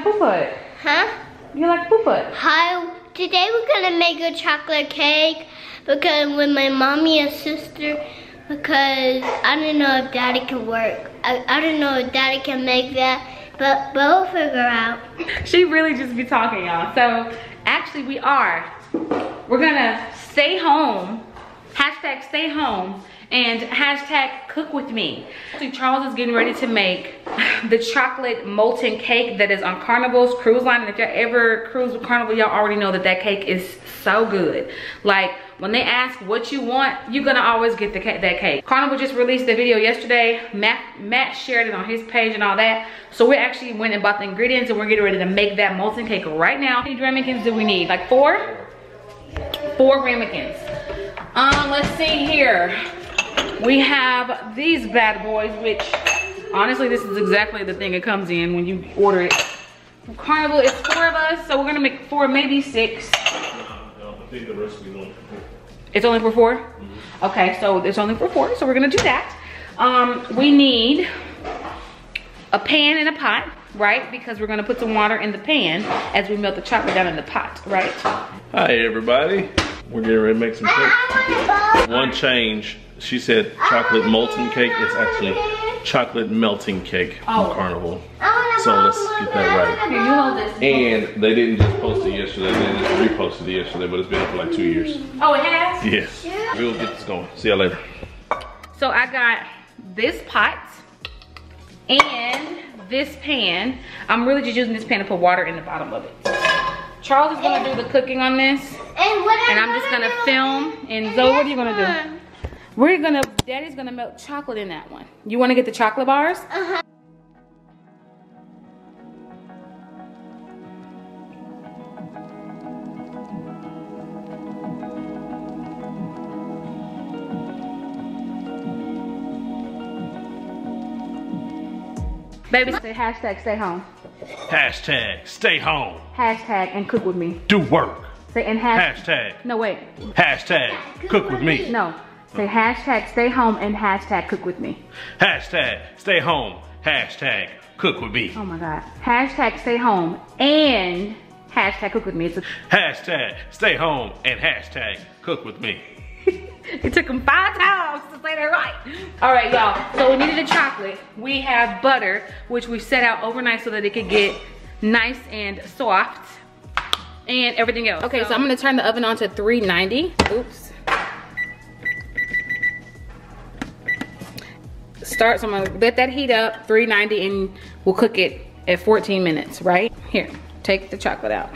like poo foot? Huh? You like poo foot? Hi. Today we're gonna make a chocolate cake because with my mommy and sister, because I don't know if daddy can work. I don't know if daddy can make that, but we'll figure out. She really just be talking, y'all. So actually we are. We're gonna stay home. Hashtag stay home and hashtag cook with me. So Charles is getting ready to make the chocolate molten cake that is on Carnival's cruise line. And if y'all ever cruise with Carnival, y'all already know that that cake is so good. Like when they ask what you want, you're gonna always get the cake, that cake. Carnival just released the video yesterday. Matt shared it on his page and all that. So we actually went and bought the ingredients and we're getting ready to make that molten cake right now. How many ramekins do we need? Like four? Four ramekins. Let's see here. We have these bad boys, which honestly, this is exactly the thing it comes in when you order it. Carnival is four of us, so we're gonna make four, maybe six. No, I think the recipe is only for four. It's only for four? Mm-hmm. Okay, so it's only for four, so we're gonna do that. We need a pan and a pot, right? Because we're gonna put some water in the pan as we melt the chocolate down in the pot, right? Hi, everybody. We're getting ready to make some cake. One change, she said chocolate molten cake. It's actually chocolate melting cake from Carnival. So let's get that right. Here, you hold this. And they didn't just post it yesterday, they just reposted it yesterday, but it's been up for like 2 years. Oh, it has? Yes. Yeah. We'll get this going. See y'all later. So I got this pot and this pan. I'm really just using this pan to put water in the bottom of it. Charles is gonna do the cooking on this, and I'm just gonna film. And Zoe, what are you gonna do? Daddy's gonna melt chocolate in that one. You wanna get the chocolate bars? Uh-huh. Baby, say hashtag stay home. Hashtag stay home. Hashtag and cook with me. Do work. Say and hashtag. No wait. Hashtag cook with me. No. Say hashtag stay home and hashtag cook with me. Hashtag stay home. Hashtag cook with me. Oh my God. Hashtag stay home and hashtag cook with me. It's a hashtag stay home and hashtag cook with me. It took them 5 times to say that right. All right, y'all. So we needed the chocolate. We have butter, which we set out overnight so that it could get nice and soft and everything else. Okay, so I'm gonna turn the oven on to 390. Oops. Start, so I'm gonna let that heat up, 390, and we'll cook it at 14 minutes, right? Here, take the chocolate out.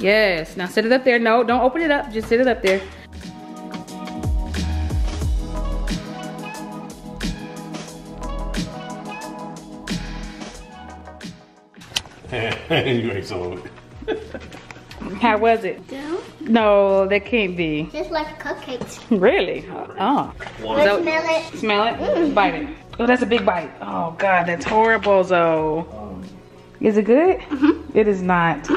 Yes, now sit it up there. No, don't open it up, just sit it up there. You ain't sold it. How was it? No. No, that can't be. Just like cupcakes. Really? Oh. So, smell it. Smell it? Mm. Bite it. Oh, that's a big bite. Oh God, that's horrible, Zoe. Is it good? Mm-hmm. It is not.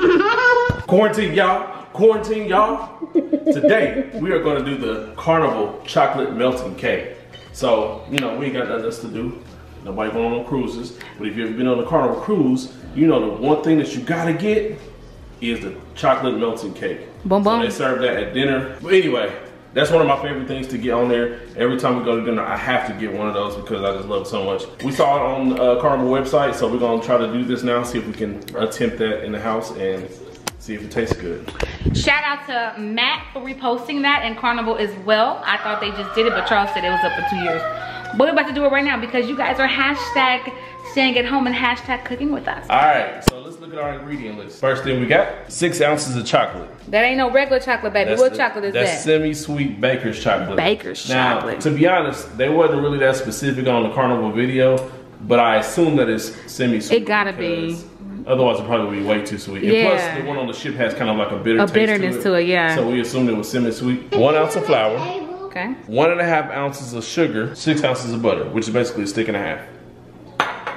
Quarantine, y'all. Quarantine, y'all. Today, we are going to do the Carnival chocolate melting cake. So, you know, we ain't got nothing else to do. Nobody going on cruises. But if you've ever been on a Carnival cruise, you know the one thing that you got to get is the chocolate melting cake. Boom, boom. So they serve that at dinner. But anyway, that's one of my favorite things to get on there. Every time we go to dinner, I have to get one of those because I just love it so much. We saw it on the Carnival website, so we're going to try to do this now, see if we can attempt that in the house and see if it tastes good. Shout out to Matt for reposting that and Carnival as well. I thought they just did it, but Charles said it was up for 2 years. But we're about to do it right now because you guys are hashtag staying at home and hashtag cooking with us. All right, so let's look at our ingredient list. First thing we got, 6 ounces of chocolate. That ain't no regular chocolate, baby. What chocolate is that? That's semi-sweet baker's chocolate. Baker's chocolate. Now, to be honest, they wasn't really that specific on the Carnival video, but I assume that it's semi-sweet. It gotta be. Otherwise, it probably would be way too sweet. Yeah. And plus, the one on the ship has kind of like a bitter taste bitterness to it, yeah. So we assumed it was semi-sweet. 1 ounce of flour. Okay. 1.5 ounces of sugar. 6 ounces of butter, which is basically a stick and a half.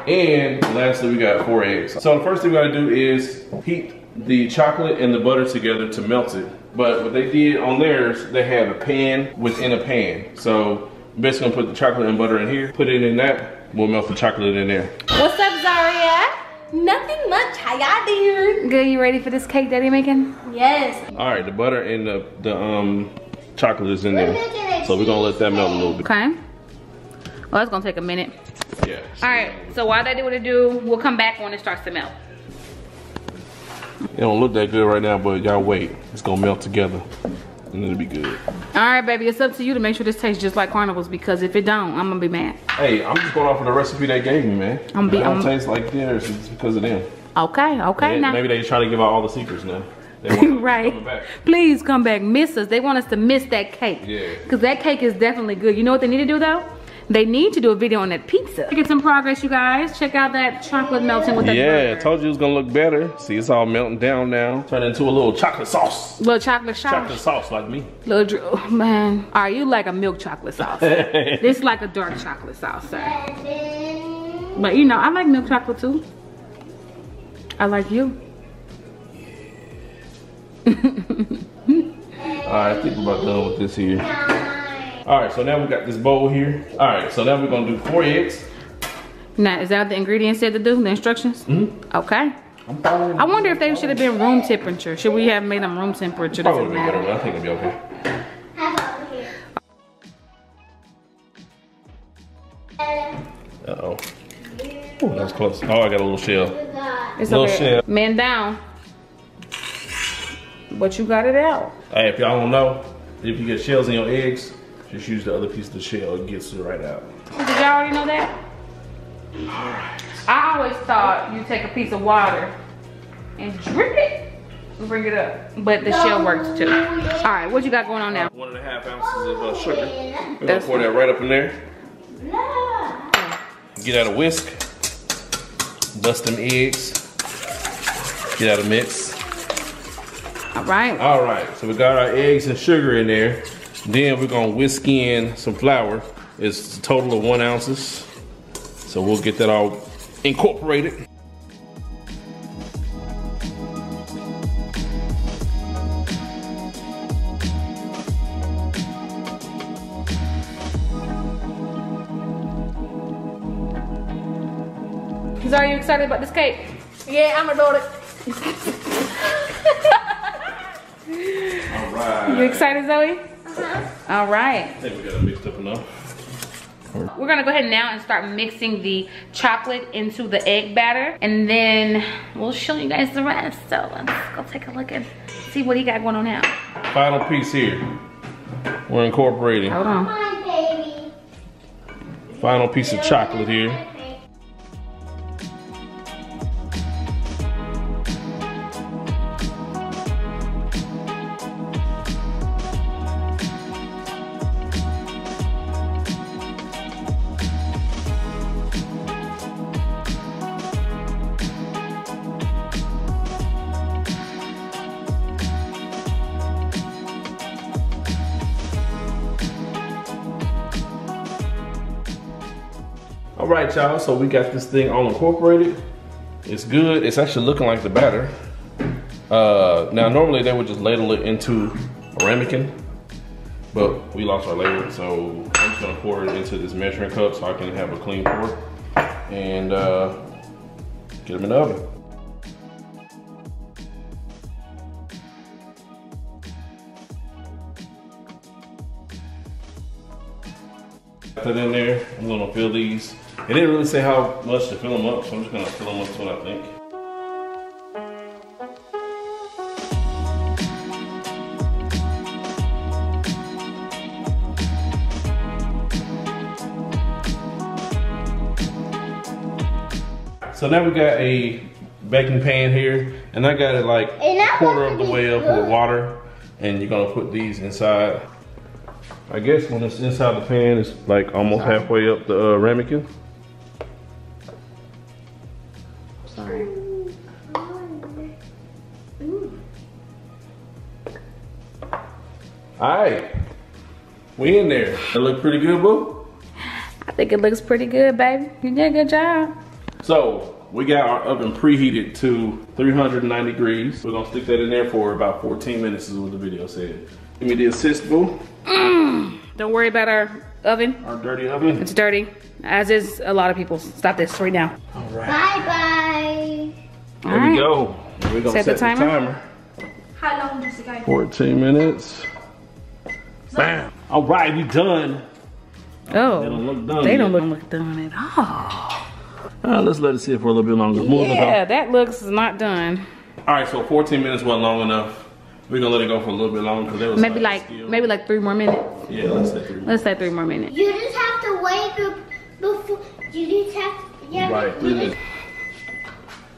And lastly, we got 4 eggs. So the first thing we gotta do is heat the chocolate and the butter together to melt it. But what they did on theirs, they had a pan within a pan. So I'm basically gonna put the chocolate and butter in here, put it in that, we'll melt the chocolate in there. What's up, Zaria? Nothing much. How y'all doing? Good. You ready for this cake Daddy making? Yes. All right. The butter and the chocolate is in there, so we're gonna let that melt a little bit. Okay. Well, that's gonna take a minute. Yeah. All right. So while that do what it do, we'll come back when it starts to melt. It don't look that good right now, but y'all wait. It's gonna melt together, and it'll be good. All right, baby. It's up to you to make sure this tastes just like Carnival's, because if it don't, I'm gonna be mad. Hey, I'm just going off of the recipe they gave me, man. It don't taste like theirs. It's because of them. Okay. Okay. Now maybe they try to give out all the secrets now. Right. Please come back. Miss us. They want us to miss that cake. Yeah. Because that cake is definitely good. You know what they need to do though? They need to do a video on that pizza. Get some progress, you guys. Check out that chocolate melting with that butter. I told you it was gonna look better. See, it's all melting down now. Turn into a little chocolate sauce. Little chocolate sauce. Chocolate sauce like me. Little, oh, man. All right, you like a milk chocolate sauce. This is like a dark chocolate sauce, sir. But you know, I like milk chocolate too. I like you. Alright, I think we're about done with this here. Alright, so now we got this bowl here. Alright, so now we're gonna do 4 eggs. Now, is that what the ingredients said to do? The instructions? Mm-hmm. Okay. I wonder if they should have been room temperature. Should we have made them room temperature? Probably better, but I think it'll be okay. Uh-oh. Oh, that was close. Oh, I got a little shell. It's a little shell. Man down. But you got it out. Hey, if y'all don't know, if you get shells in your eggs, just use the other piece of the shell. It gets it right out. Did y'all already know that? All right. I always thought you take a piece of water and drip it and bring it up. But the shell works too. All right, what you got going on now? 1.5 ounces of sugar. We're gonna pour that right up in there. Get out a whisk. Dust them eggs. Get out a mix. All right, so we got our eggs and sugar in there. Then we're gonna whisk in some flour. It's a total of 1 ounce. So we'll get that all incorporated. So are you excited about this cake? Yeah, I'm adorable. Right. You excited, Zoe? Uh-huh. All right. I think we got it mixed up enough. We're gonna go ahead now and start mixing the chocolate into the egg batter, and then we'll show you guys the rest. So let's go take a look and see what he got going on now. Final piece here. We're incorporating. Hold on. Come on, baby. Final piece of chocolate here. All right, y'all, so we got this thing all incorporated. It's good. It's actually looking like the batter. Now, normally they would just ladle it into a ramekin, but we lost our ladle, so I'm just gonna pour it into this measuring cup so I can have a clean pour and get them in the oven. Got that in there. I'm gonna fill these. It didn't really say how much to fill them up, so I'm just gonna fill them up to what I think. So now we got a baking pan here, and I got it like a quarter of the way up with water, and you're gonna put these inside. I guess when it's inside the pan, it's like almost halfway up the ramekin. Sorry. Alright, we in there. It look pretty good, boo? I think it looks pretty good, baby. You did a good job. So, we got our oven preheated to 390 degrees. We're gonna stick that in there for about 14 minutes is what the video said. Give me the assist, boo. Don't worry about our oven. Our dirty oven. It's dirty. as is a lot of people. Stop this right now. All right. Bye-bye. There we go. We're gonna set the timer. How long does it go? 14 minutes. Bam. All right, we done. Oh, they don't look done at all. Let's let it sit for a little bit longer. Yeah, that looks not done. All right, so 14 minutes wasn't long enough. We're gonna let it go for a little bit longer because there was maybe like 3 more minutes. Yeah, let's say 3 minutes. Let's say 3 more minutes. You just have to wait before you just have to. Yeah, right, 3 minutes.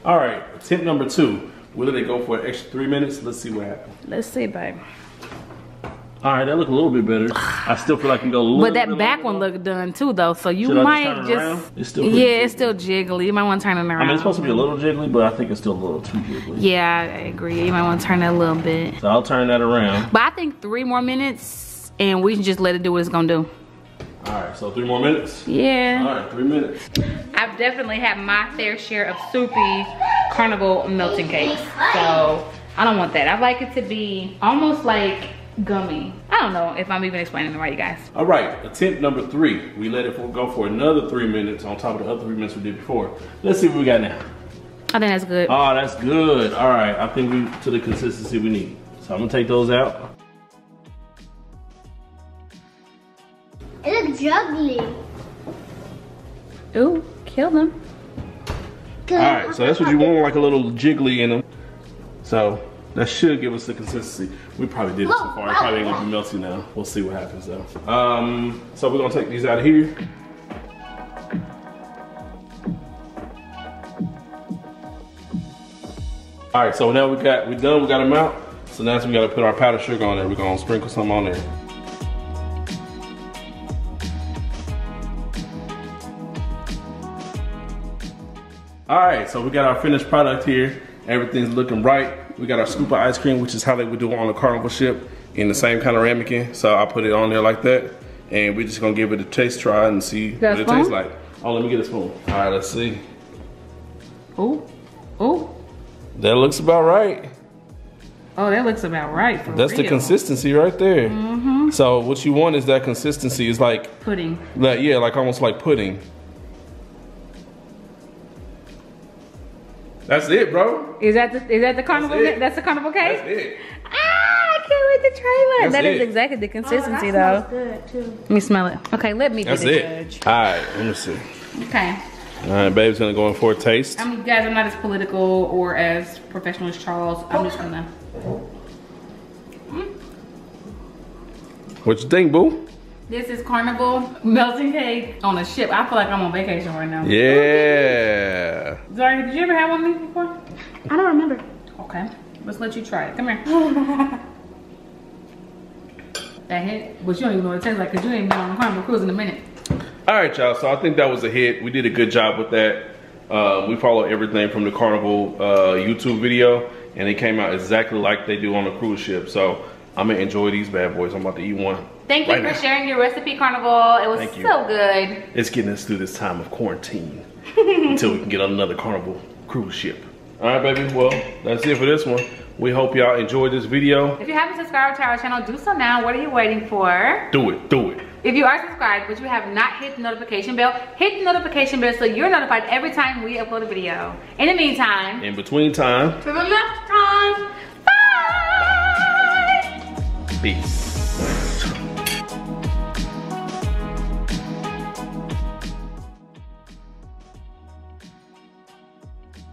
All right, attempt number 2. We'll let it go for an extra 3 minutes. Let's see what happens. Let's see, babe. All right, that looked a little bit better. I still feel like I can go a little bit. But that back one looked done too, though. So you might just. It's still yeah, it's still jiggly. You might want to turn it around. I mean, it's supposed to be a little jiggly, but I think it's still a little too jiggly. Yeah, I agree. You might want to turn it a little bit. So I'll turn that around. But I think 3 more minutes, and we can just let it do what it's gonna do. All right, so 3 more minutes. Yeah. All right, 3 minutes. I've definitely had my fair share of soupy Carnival melting cakes, so I don't want that. I like it to be almost like gummy. I don't know if I'm even explaining it right, you guys. All right, attempt number 3. We let it go for another 3 minutes on top of the other 3 minutes we did before. Let's see what we got now. I think that's good. Oh, that's good. All right, I think we're to the consistency we need. So I'm gonna take those out. It looks juggly. Ooh, kill them. All right, so that's what you want, like a little jiggly in them. So that should give us the consistency. We probably did it so far. It probably ain't gonna be melty now. We'll see what happens though. So we're gonna take these out of here. All right, so now we got them out. So now we gotta put our powdered sugar on there. We're gonna sprinkle some on there. All right, so we got our finished product here. Everything's looking right. We got our scoop of ice cream, which is how they would do it on a Carnival ship in the same kind of ramekin. So I put it on there like that. And we're just gonna give it a taste try and see what it tastes like. Oh, let me get a spoon. All right, let's see. Oh, oh. That looks about right. Oh, that looks about right for real. That's the consistency right there. Mm-hmm. So what you want is that consistency is like pudding. Like, yeah, like almost like pudding. That's it, bro. Is that the Carnival? That's the Carnival cake? That's it. Ah, I can't wait to try that. That is exactly the consistency, though. That smells good, too. Let me smell it. Okay, let me be the judge. All right, let me see. Okay. All right, babe's gonna go in for a taste. Guys, I'm not as political or as professional as Charles. I'm just gonna. What you think, boo? This is Carnival melting cake on a ship. I feel like I'm on vacation right now. Yeah. Zaria, did you ever have one of these before? I don't remember. Okay, let's let you try it. Come here. That hit, but you don't even know what it tastes like because you ain't been on a Carnival cruise in a minute. All right, y'all, so I think that was a hit. We did a good job with that. We follow everything from the Carnival YouTube video, and it came out exactly like they do on a cruise ship. So I'm gonna enjoy these bad boys. I'm about to eat one. Thank you for sharing your recipe, Carnival. It was so good. It's getting us through this time of quarantine until we can get on another Carnival cruise ship. All right, baby. Well, that's it for this one. We hope y'all enjoyed this video. If you haven't subscribed to our channel, do so now. What are you waiting for? Do it. Do it. If you are subscribed, but you have not hit the notification bell, hit the notification bell so you're notified every time we upload a video. In the meantime. In between time. To the left time. Bye. Peace.